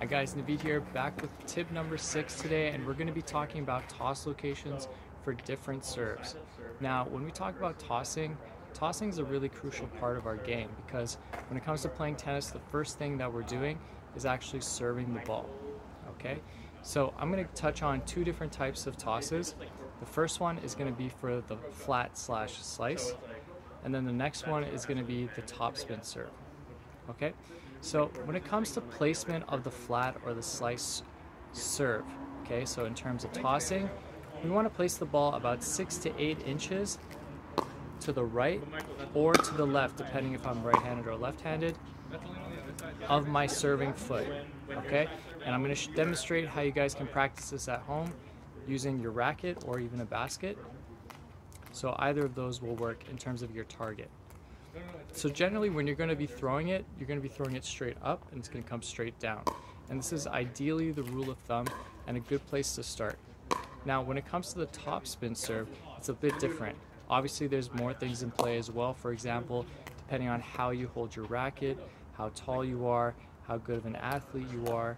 Hi guys, Naveed here, back with tip number 6 today, and we're going to be talking about toss locations for different serves. Now, when we talk about tossing is a really crucial part of our game because when it comes to playing tennis, the first thing that we're doing is actually serving the ball. Okay, so I'm going to touch on two different types of tosses. The first one is going to be for the flat slash slice, and then the next one is going to be the topspin serve. Okay, so when it comes to placement of the flat or the slice serve, okay, so in terms of tossing, we want to place the ball about 6 to 8 inches to the right or to the left, depending if I'm right-handed or left-handed, of my serving foot, okay? And I'm going to demonstrate how you guys can practice this at home using your racket or even a basket. So either of those will work in terms of your target. So generally when you're going to be throwing it, you're going to be throwing it straight up and it's going to come straight down. And this is ideally the rule of thumb and a good place to start. Now when it comes to the topspin serve, it's a bit different. Obviously there's more things in play as well. For example, depending on how you hold your racket, how tall you are, how good of an athlete you are,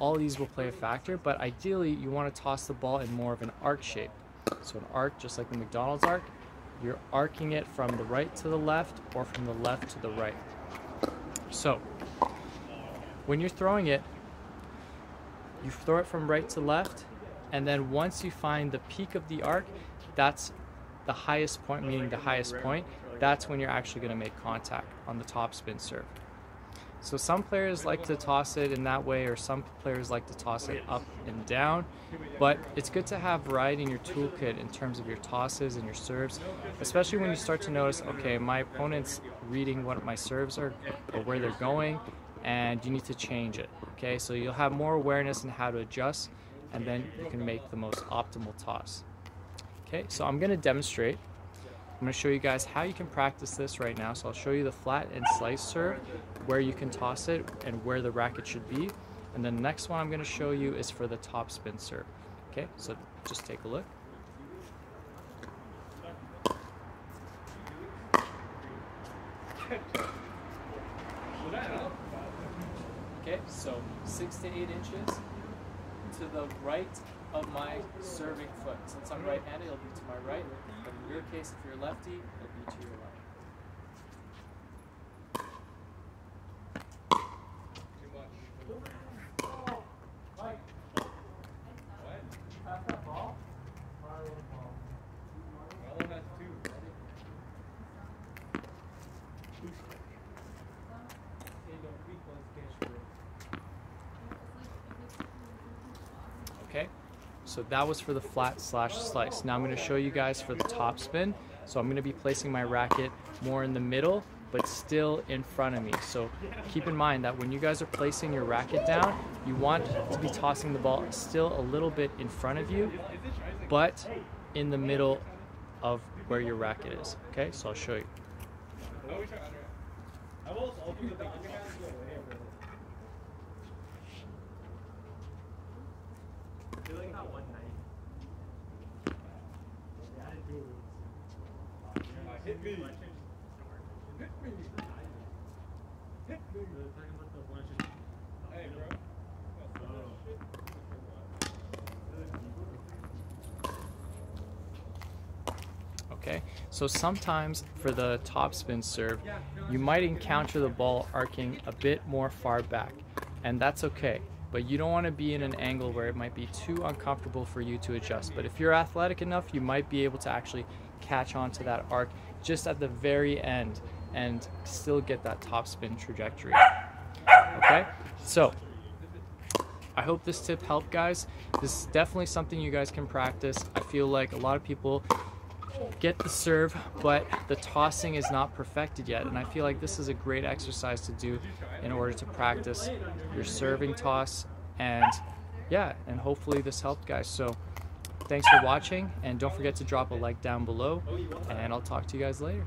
all these will play a factor, but ideally you want to toss the ball in more of an arc shape. So an arc, just like the McDonald's arc, you're arcing it from the right to the left or from the left to the right. So when you're throwing it, you throw it from right to left, and then once you find the peak of the arc, that's the highest point, meaning the highest point, that's when you're actually going to make contact on the topspin serve. So some players like to toss it in that way, or some players like to toss it up and down, but it's good to have variety in your toolkit in terms of your tosses and your serves, especially when you start to notice, okay, my opponent's reading what my serves are or where they're going, and you need to change it, okay? So you'll have more awareness in how to adjust, and then you can make the most optimal toss. Okay, so I'm going to demonstrate. I'm going to show you guys how you can practice this right now. So I'll show you the flat and slice serve, where you can toss it and where the racket should be. And the next one I'm going to show you is for the topspin serve. Okay, so just take a look. Okay, so 6 to 8 inches to the right of my serving foot. Since I'm right-handed, it'll be to my right, but in your case, if you're lefty, it'll be to your left. Okay, so that was for the flat slash slice. Now I'm going to show you guys for the topspin. So I'm going to be placing my racket more in the middle, but still in front of me. So keep in mind that when you guys are placing your racket down, you want to be tossing the ball still a little bit in front of you, but in the middle of where your racket is. Okay, so I'll show you. Okay, so sometimes for the topspin serve, you might encounter the ball arcing a bit more far back, and that's okay. But you don't want to be in an angle where it might be too uncomfortable for you to adjust. But if you're athletic enough, you might be able to actually catch onto that arc just at the very end and still get that topspin trajectory. Okay, so I hope this tip helped, guys. This is definitely something you guys can practice. I feel like a lot of people get the serve, but the tossing is not perfected yet, and I feel like this is a great exercise to do in order to practice your serving toss. And yeah, and hopefully this helped, guys. So thanks for watching, and don't forget to drop a like down below, and I'll talk to you guys later.